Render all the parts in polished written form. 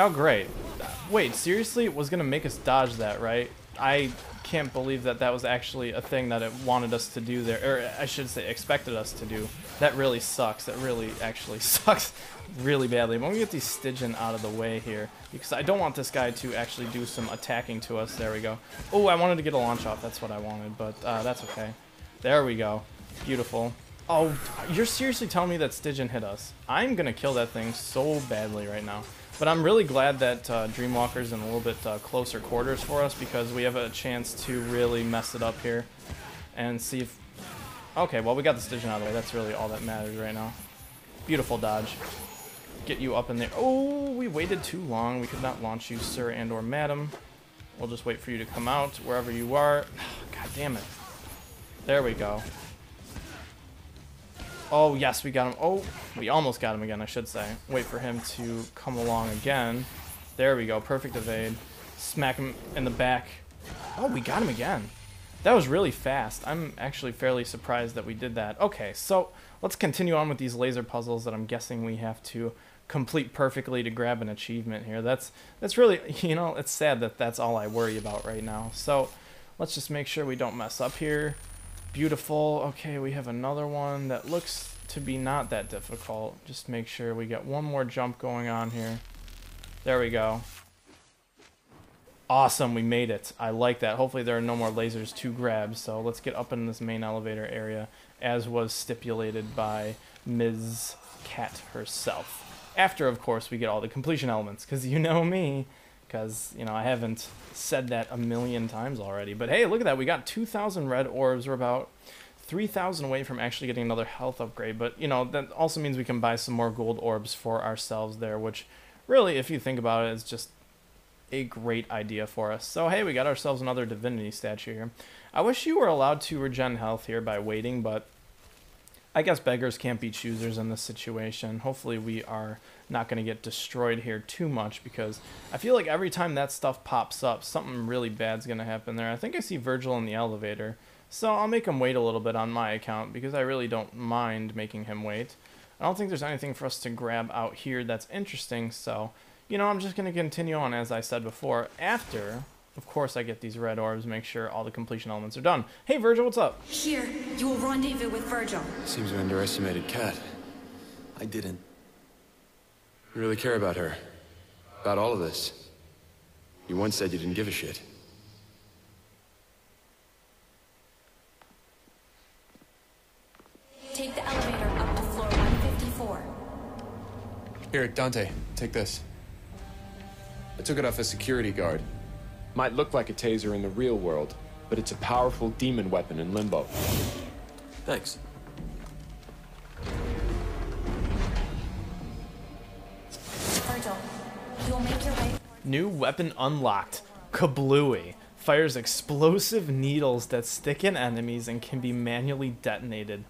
Oh, great. Wait, seriously? It was going to make us dodge that, right? I can't believe that that was actually a thing that it wanted us to do there. Or I should say expected us to do. That really sucks. That really actually sucks really badly. But we get these Stygian out of the way here, because I don't want this guy to actually do some attacking to us. There we go. Oh, I wanted to get a launch off. That's what I wanted, but that's okay. There we go. Beautiful. Oh, you're seriously telling me that Stygian hit us? I'm going to kill that thing so badly right now. But I'm really glad that Dreamwalker's in a little bit closer quarters for us, because we have a chance to really mess it up here and see if... Okay, well, we got the Stygian out of the way. That's really all that matters right now. Beautiful dodge. Get you up in there. Oh, we waited too long. We could not launch you, sir and or madam. We'll just wait for you to come out wherever you are. God damn it. There we go. Oh, yes, we got him. Oh, we almost got him again, I should say. Wait for him to come along again. There we go. Perfect evade. Smack him in the back. Oh, we got him again. That was really fast. I'm actually fairly surprised that we did that. Okay, so let's continue on with these laser puzzles that I'm guessing we have to complete perfectly to grab an achievement here. That's really, you know, it's sad that that's all I worry about right now. So let's just make sure we don't mess up here. Beautiful. Okay, we have another one that looks to be not that difficult. Just make sure we get one more jump going on here. There we go. Awesome, we made it. I like that. Hopefully there are no more lasers to grab, so let's get up in this main elevator area, as was stipulated by Ms. Kat herself. After, of course, we get all the completion elements, because you know me. Because, you know, I haven't said that a million times already. But hey, look at that. We got 2,000 red orbs. We're about 3,000 away from actually getting another health upgrade. But, you know, that also means we can buy some more gold orbs for ourselves there, which really, if you think about it, is just a great idea for us. So, hey, we got ourselves another divinity statue here. I wish you were allowed to regen health here by waiting, but I guess beggars can't be choosers in this situation. Hopefully we are not going to get destroyed here too much, because I feel like every time that stuff pops up, something really bad's going to happen there. I think I see Virgil in the elevator, so I'll make him wait a little bit on my account, because I really don't mind making him wait. I don't think there's anything for us to grab out here that's interesting, so, you know, I'm just going to continue on as I said before. After, of course, I get these red orbs, make sure all the completion elements are done. Hey, Virgil, what's up? Here, you will rendezvous with Virgil. Seems you underestimated Kat. I didn't. You really care about her. About all of this. You once said you didn't give a shit. Take the elevator up to floor 154. Here, Dante, take this. I took it off a security guard. Might look like a taser in the real world, but it's a powerful demon weapon in Limbo. Thanks. Virgil, you'll make your way. New weapon unlocked. Kablooey. Fires explosive needles that stick in enemies and can be manually detonated.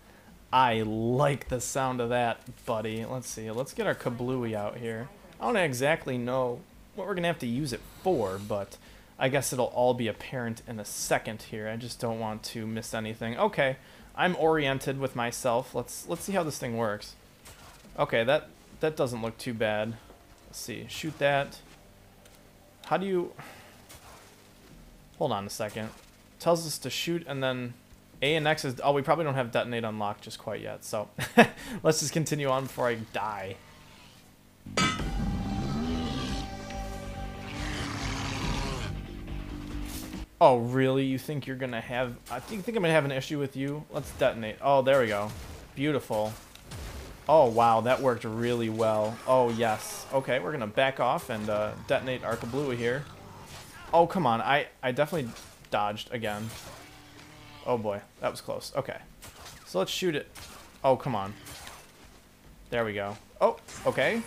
I like the sound of that, buddy. Let's see. Let's get our Kablooey out here. I don't exactly know what we're going to have to use it for, but I guess it'll all be apparent in a second here. I just don't want to miss anything. Okay, I'm oriented with myself. Let's see how this thing works. Okay, that doesn't look too bad. Let's see. Shoot that. How do you... Hold on a second. Tells us to shoot and then A and X is... Oh, we probably don't have detonate unlocked just quite yet, so let's just continue on before I die. Oh, really? You think you're going to have... I think I'm going to have an issue with you. Let's detonate. Oh, there we go. Beautiful. Oh, wow. That worked really well. Oh, yes. Okay, we're going to back off and detonate our Kablooey here. Oh, come on. I definitely dodged again. Oh, boy. That was close. Okay. So let's shoot it. Oh, come on. There we go. Oh, okay.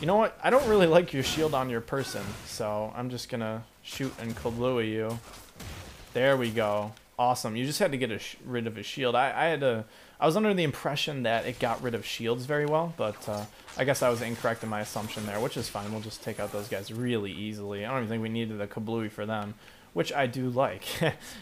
You know what? I don't really like your shield on your person, so I'm just going to... shoot and Kablooey you. There we go. Awesome. You just had to get rid of his shield. I was under the impression that it got rid of shields very well, but I guess I was incorrect in my assumption there, which is fine. We'll just take out those guys really easily. I don't even think we needed the Kablooey for them, which I do like,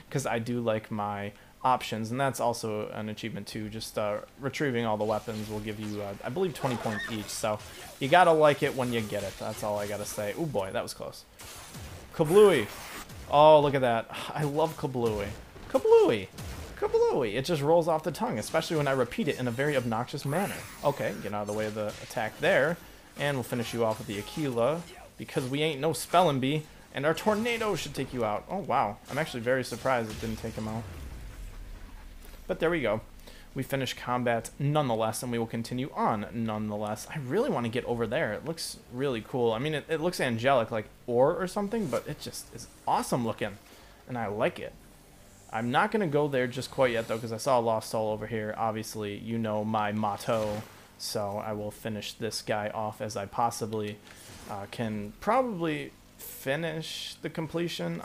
because I do like my options, and that's also an achievement too. Just retrieving all the weapons will give you, I believe, 20 points each, so you gotta like it when you get it. That's all I gotta say. Oh boy, that was close. Kablooey. Oh, look at that. I love Kablooey. Kablooey. Kablooey. It just rolls off the tongue, especially when I repeat it in a very obnoxious manner. Okay, get out of the way of the attack there, and we'll finish you off with the Aquila, because we ain't no spelling bee, and our tornado should take you out. Oh, wow. I'm actually very surprised it didn't take him out. But there we go. We finished combat nonetheless, and we will continue on nonetheless. I really want to get over there. It looks really cool. I mean, it looks angelic, like ore or something, but it just is awesome looking, and I like it. I'm not going to go there just quite yet, though, because I saw a lost soul over here. Obviously, you know my motto, so I will finish this guy off as I possibly can. Probably finish the completion.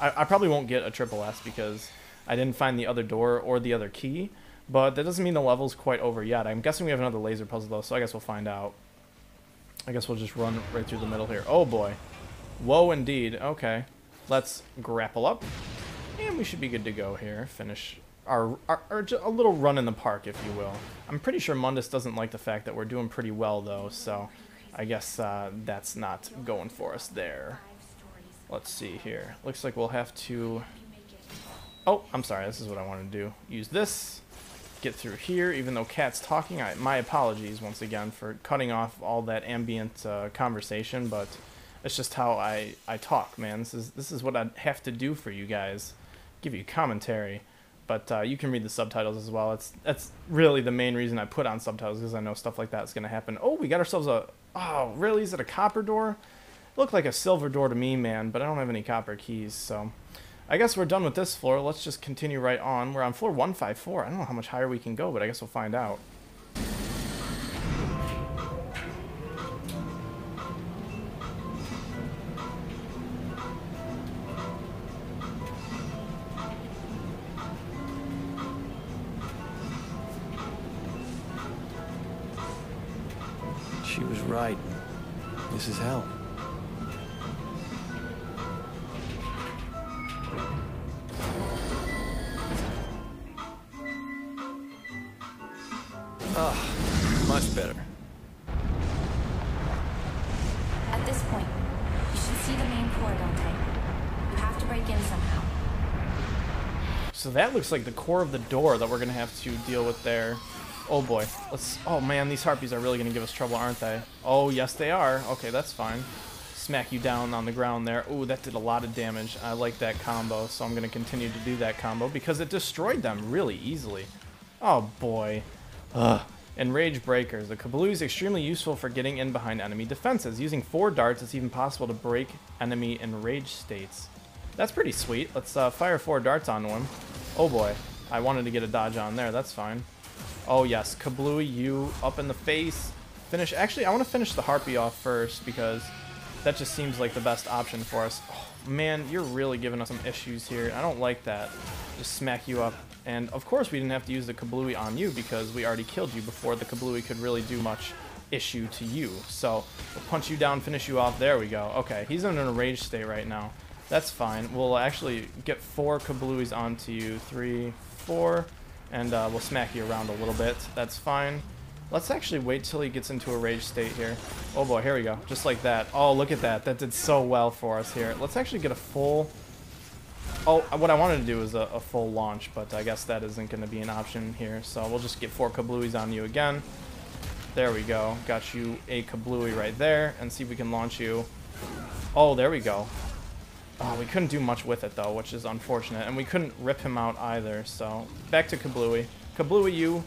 I probably won't get a triple S because I didn't find the other door or the other key. But that doesn't mean the level's quite over yet. I'm guessing we have another laser puzzle, though, so I guess we'll find out. I guess we'll just run right through the middle here. Oh, boy. Whoa, indeed. Okay. Let's grapple up. And we should be good to go here. Finish our just a little run in the park, if you will. I'm pretty sure Mundus doesn't like the fact that we're doing pretty well, though, so I guess that's not going for us there. Let's see here. Looks like we'll have to... Oh, I'm sorry. This is what I wanted to do. Use this. Get through here, even though Kat's talking. My apologies once again for cutting off all that ambient conversation, but it's just how I talk, man. This is what I have to do for you guys, give you commentary, but you can read the subtitles as well. That's really the main reason I put on subtitles, because I know stuff like that's going to happen. Oh, we got ourselves a... Oh, really? Is it a copper door? It looked like a silver door to me, man, but I don't have any copper keys, so... I guess we're done with this floor. Let's just continue right on. We're on floor 154. I don't know how much higher we can go, but I guess we'll find out. She was right. This is hell. Much better. At this point, you should see the main core, Dante. You have to break in somehow. So that looks like the core of the door that we're going to have to deal with there. Oh boy. Oh man, these harpies are really going to give us trouble, aren't they? Oh, yes they are. Okay, that's fine. Smack you down on the ground there. Ooh, that did a lot of damage. I like that combo, so I'm going to continue to do that combo because it destroyed them really easily. Oh boy. Ugh. Enrage breakers. The Kablooey is extremely useful for getting in behind enemy defenses. Using 4 darts, it's even possible to break enemy enrage states. That's pretty sweet. Let's fire 4 darts on one. Oh boy, I wanted to get a dodge on there. That's fine. Oh yes, Kablooey, you up in the face. Finish. Actually, I want to finish the harpy off first because that just seems like the best option for us. Oh, man, you're really giving us some issues here. I don't like that. Just smack you up. And, of course, we didn't have to use the Kablooey on you because we already killed you before the Kablooey could really do much issue to you. So, we'll punch you down, finish you off. There we go. Okay, he's in an enraged state right now. That's fine. We'll actually get 4 Kablooeys onto you. 3, 4. And we'll smack you around a little bit. That's fine. Let's actually wait till he gets into a rage state here. Oh, boy. Here we go. Just like that. Oh, look at that. That did so well for us here. Let's actually get a full... Oh, what I wanted to do is a full launch, but I guess that isn't going to be an option here. So we'll just get 4 Kablooeys on you again. There we go. Got you a Kablooey right there. And see if we can launch you. Oh, there we go. Oh, we couldn't do much with it, though, which is unfortunate. And we couldn't rip him out either. So back to Kablooey. Kablooey you.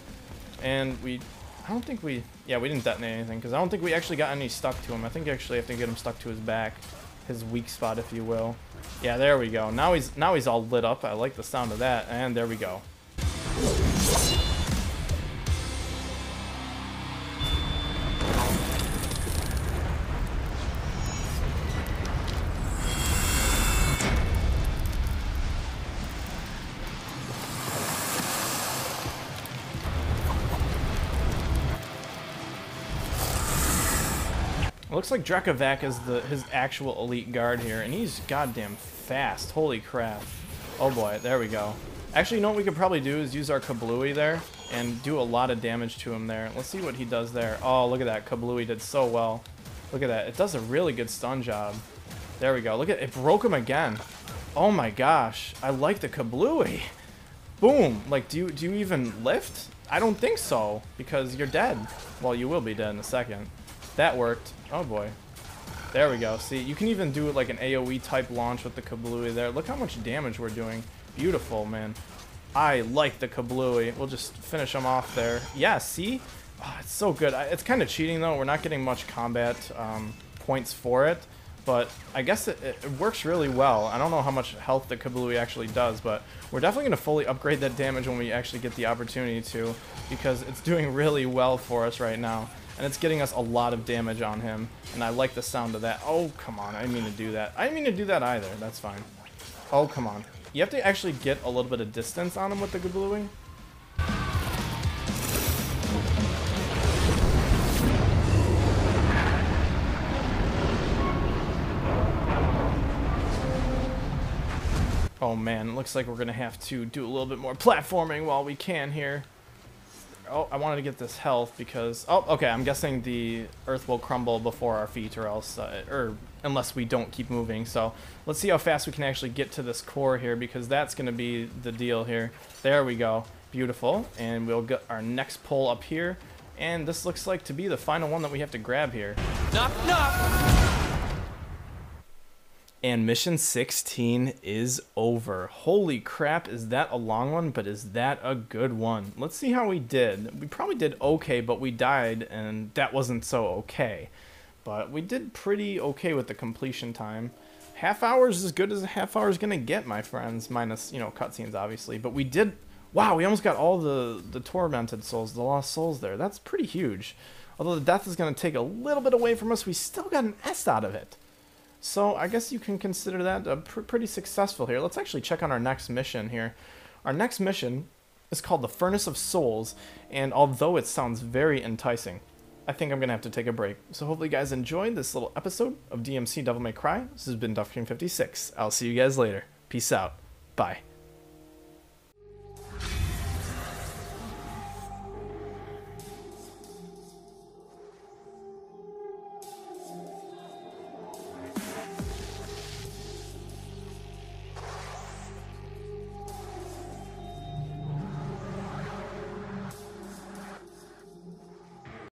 And we... I don't think we... Yeah, we didn't detonate anything because I don't think we actually got any stuck to him. I think you actually have to get him stuck to his back. His weak spot, if you will. Yeah, there we go. Now he's all lit up. I like the sound of that. And there we go. Looks like Drekavac is his actual elite guard here, and he's goddamn fast. Holy crap. Oh boy, there we go. Actually, you know what we could probably do is use our Kablooey there and do a lot of damage to him there. Let's see what he does there. Oh, look at that. Kablooey did so well. Look at that. It does a really good stun job. There we go. Look at it. It broke him again. Oh my gosh. I like the Kablooey. Boom. Like, do you even lift? I don't think so, because you're dead. Well, you will be dead in a second. That worked. Oh boy. There we go. See, you can even do like an AoE type launch with the Kablooey there. Look how much damage we're doing. Beautiful, man. I like the Kablooey. We'll just finish him off there. Yeah, see? Oh, it's so good. It's kind of cheating, though. We're not getting much combat points for it, but I guess it works really well. I don't know how much health the Kablooey actually does, but we're definitely going to fully upgrade that damage when we actually get the opportunity to, because it's doing really well for us right now, and it's getting us a lot of damage on him, and I like the sound of that. Oh, come on. I didn't mean to do that. I didn't mean to do that either. That's fine. Oh, come on. You have to actually get a little bit of distance on him with the Kablooey. Oh man, it looks like we're gonna have to do a little bit more platforming while we can here. Oh, I wanted to get this health because... Oh, okay, I'm guessing the earth will crumble before our feet or else... unless we don't keep moving. So let's see how fast we can actually get to this core here, because that's going to be the deal here. There we go. Beautiful. And we'll get our next pull up here. And this looks like to be the final one that we have to grab here. Knock, knock! And mission 16 is over. Holy crap, is that a long one, but is that a good one? Let's see how we did. We probably did okay, but we died, and that wasn't so okay. But we did pretty okay with the completion time. Half hour is as good as a half hour is gonna get, my friends, minus, you know, cutscenes, obviously. But we did, wow, we almost got all the tormented souls, the lost souls there. That's pretty huge. Although the death is gonna take a little bit away from us, we still got an S out of it. So I guess you can consider that pretty successful here. Let's actually check on our next mission here. Our next mission is called the Furnace of Souls, and although it sounds very enticing, I think I'm going to have to take a break. So hopefully you guys enjoyed this little episode of DMC Devil May Cry. This has been duffking56. I'll see you guys later. Peace out. Bye.